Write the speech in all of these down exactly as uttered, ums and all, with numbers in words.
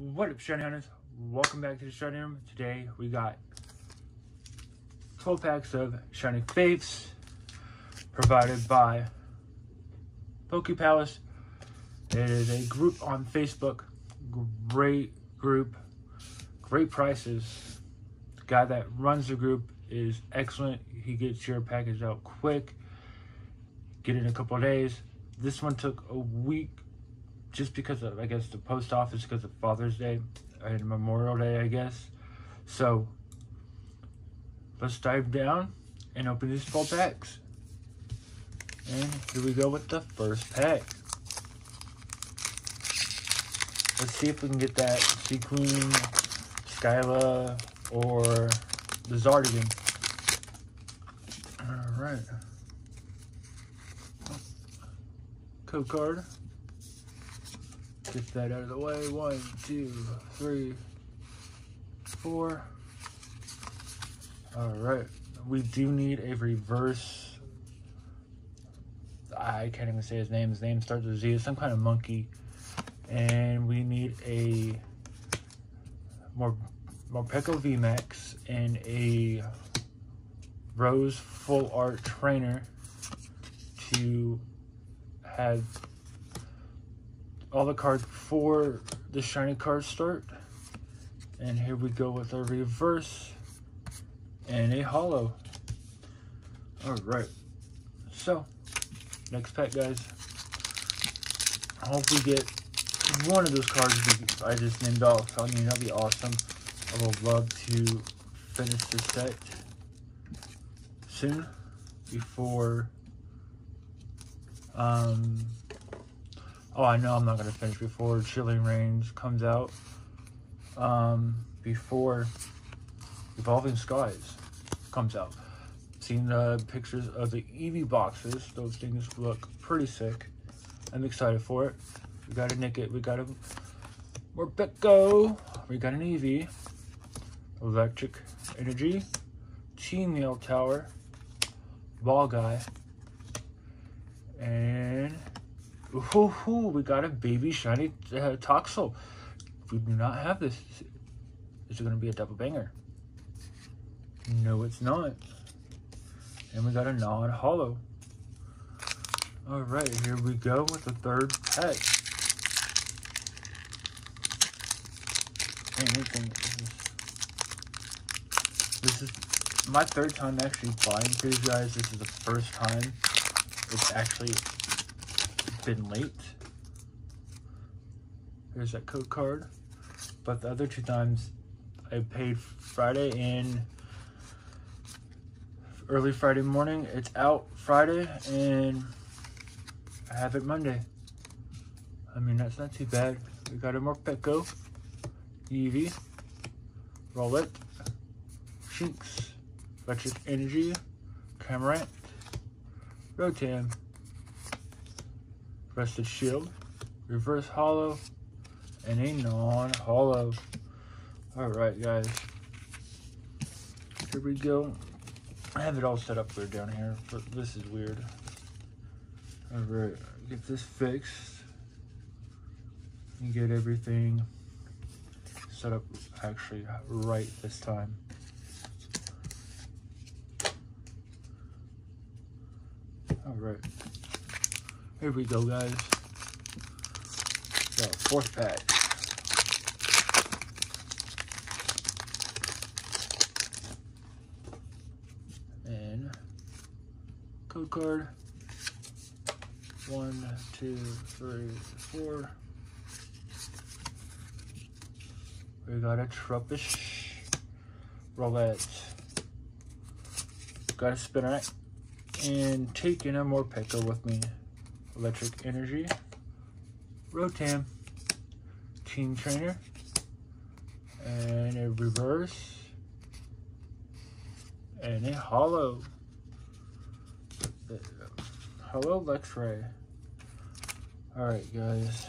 What up, Shiny Hunters? Welcome back to the Shiny Room. Today we got twelve packs of Shining Fates provided by Poke Palace. It is a group on Facebook. Great group, great prices. The guy that runs the group is excellent. He gets your package out quick. Get it in a couple of days. This one took a week just because of, I guess, the post office, because of Father's Day and Memorial Day, I guess. So let's dive down and open these four packs. And here we go with the first pack. Let's see if we can get that Sea Queen, Skyla, or the Zardigan. All right. Code card. Get that out of the way. One, two, three, four. All right. We do need a reverse. I can't even say his name. His name starts with Z. It's some kind of monkey. And we need a Mor Morpeko V MAX and a Rose Full Art Trainer to have all the cards for the shiny card start. And here we go with a reverse and a hollow. All right, so next pack, guys. I hope we get one of those cards I just named off. I mean, that'd be awesome. I would love to finish this set soon before um oh, I know I'm not going to finish before Chilling Rains comes out. Um, before Evolving Skies comes out. Seen the pictures of the Eevee boxes. Those things look pretty sick. I'm excited for it. We got a Nickit. We got a Morbetko. We got an Eevee. Electric Energy. Team Yell Tower. Ball Guy. And... Ooh, ooh, we got a baby shiny uh, Toxel. We do not have this. Is it going to be a double banger? No, it's not. And we got a non hollow. All right, here we go with the third pack. Anything. This is my third time actually buying for you guys. This is the first time it's actually been late. There's that code card. But the other two times I paid Friday and early Friday morning. It's out Friday and I have it Monday. I mean, that's not too bad. We got a Morpeko, Eevee, Rollet, Shinx, Electric Energy, Camerant, Rotan, Rusted Shield, reverse hollow, and a non-hollow. Alright, guys. Here we go. I have it all set up weird down here, but this is weird. Alright, get this fixed. And get everything set up actually right this time. Alright. Here we go, guys. The fourth pack. And code card. One, two, three, four. We got a Truppish, Roulette. Got a Spinarak. And taking a Morpeko with me. Electric Energy, Rotom, Team Trainer, and a reverse, and a hollow, hollow Luxray. All right, guys.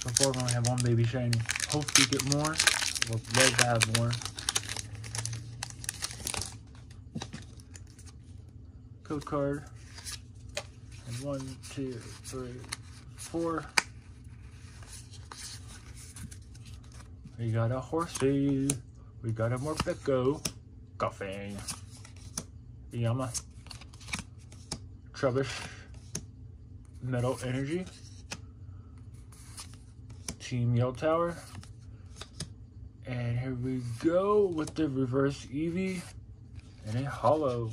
So far, we only have one baby shiny. Hope we get more. We'll love to have more. Code card. One, two, three, four. We got a Horsey. We got a Morpeko. Koffing. Yama. Trubbish. Metal Energy. Team Yell Tower. And here we go with the reverse Eevee and a hollow.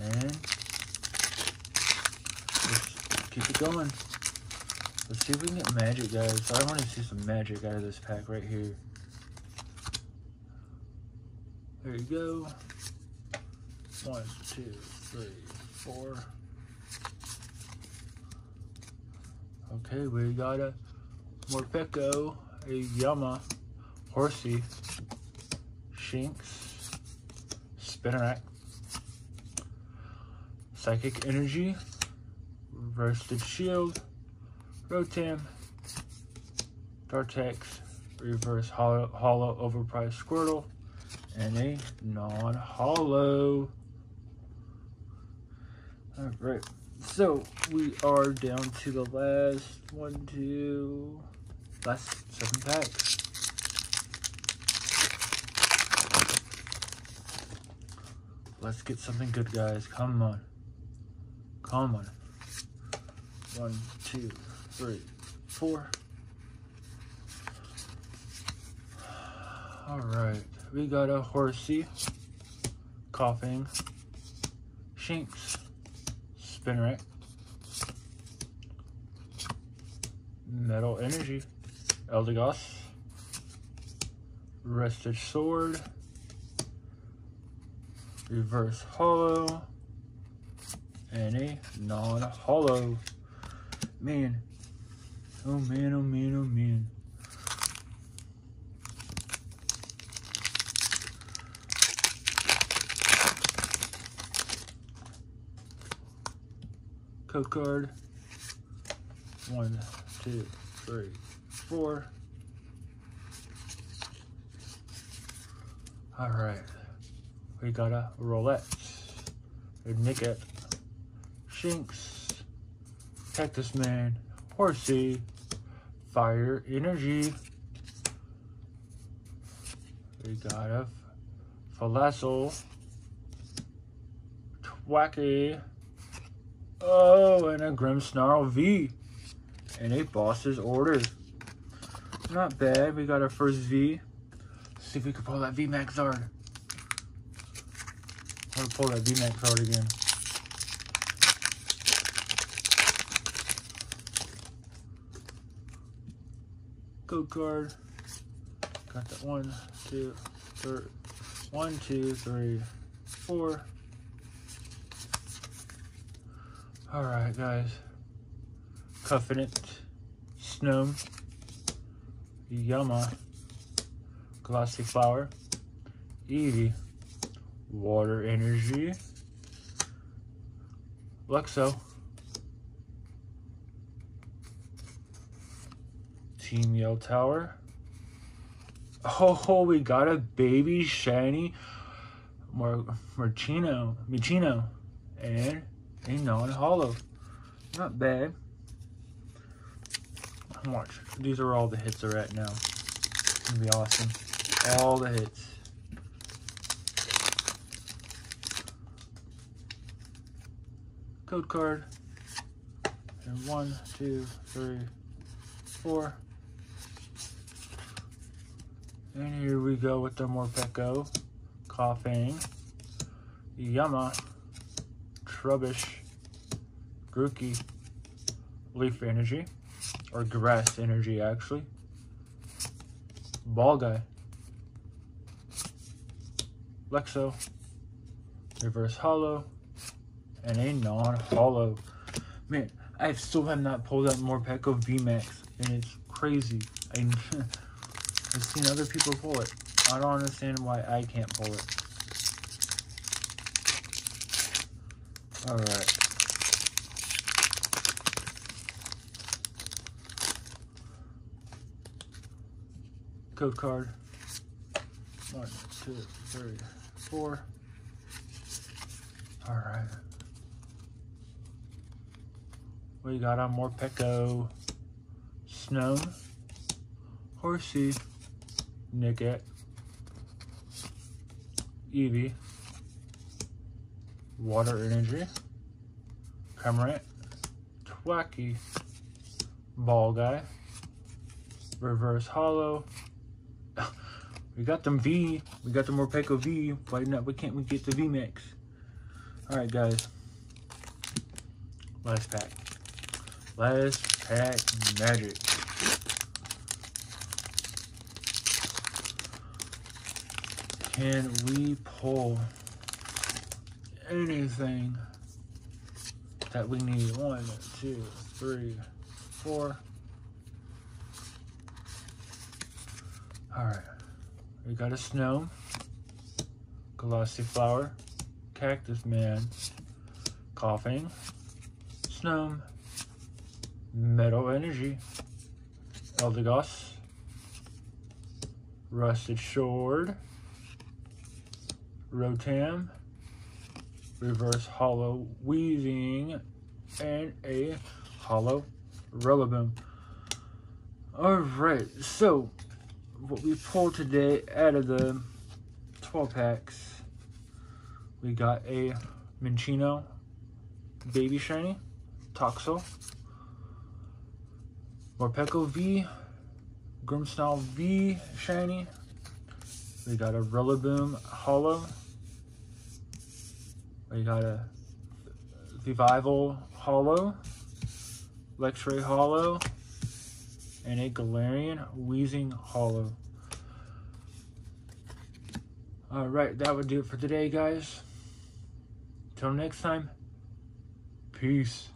And let's keep it going. Let's see if we can get magic, guys. I want to see some magic out of this pack right here. There you go. One, two, three, four. Okay, we got a Morpeko, a Yama, Horsey, Shinx, Spinarak, Psychic Energy, Rusted Shield, Rotan, Dartex, Reverse Hollow, hollow Overpriced Squirtle, and a non-hollow. Alright. So, we are down to the last one, two, last seven packs. Let's get something good, guys. Come on. Come on. One, two, three, four. Alright. We got a Horsey, Koffing, Shinx, Spinarak, Metal Energy, Eldegoss, Rusted Sword, Reverse Hollow, and a non-hollow. Man, oh man, oh man, oh man. Code card. One, two, three, four. Alright. We got a Roulette, a Nickit, Shinx, Cactus Man, Horsey, Fire Energy. We got a Falassel, Twacky. Oh, and a Grimmsnarl V. And a Boss's Order. Not bad. We got our first V. Let's see if we can pull that V MAX Zard. I'm going to pull that V MAX Zard again. Go card. Got that one, two, three. One, two, three, four. Alright, guys. Covenant, Snow, Yama, Glossy Flower, Eevee, Water Energy, Luxray, Team Yell Tower. Oh, we got a baby shiny Mar Marchino, Michino, and a non-hollow. Not bad. Watch. These are all the hits are at now. It's gonna be awesome. All the hits. Code card. And one, two, three, four. And here we go with the Morpeko, Koffing, Yama, Trubbish, Grookey, Leaf Energy, or Grass Energy actually, Ball Guy, Lexo, Reverse Hollow, and a non-hollow. Man, I still have not pulled out Morpeko V MAX, and it's crazy. I, I've seen other people pull it. I don't understand why I can't pull it. All right. Code card. One, two, three, four. All right. We got our Morpeko, Snow, Horsey, Nickit, Eevee, Water Energy, Camerant, Twacky, Ball Guy, Reverse Hollow. We got them V. We got the Morpeko V. Why not? We can't we get the V MAX? Alright, guys. Last pack. Last pack magic. Can we pull anything that we need? One, two, three, four. Alright. We got a Snow, Glossy Flower, Cactus Man, Koffing, Snow, Metal Energy, Eldegoss, Rusted Sword, Rotan, Reverse Hollow Weaving, and a Hollow Rillaboom. Alright, so what we pulled today out of the twelve packs, we got a Minchino Baby Shiny, Toxel, Morpeko V, Grimmsnarl V Shiny, we got a Rillaboom Hollow, we got a Revival Hollow, Luxray Hollow, and a Galarian Weezing Hollow. Alright, that would do it for today, guys. Till next time, peace.